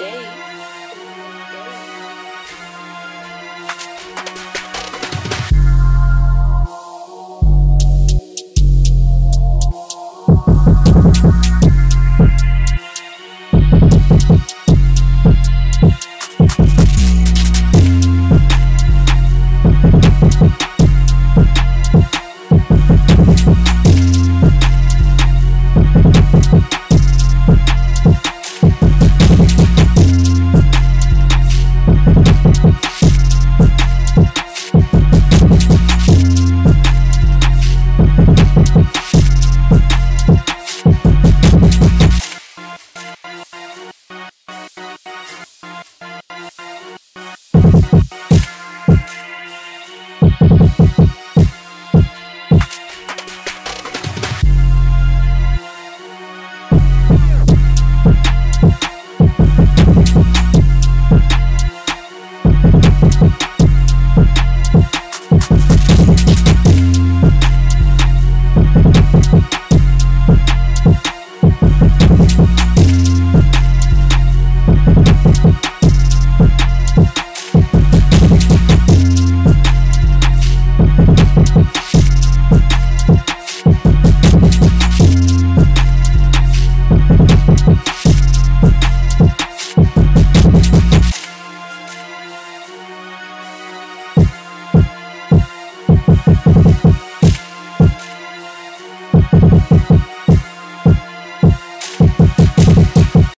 day.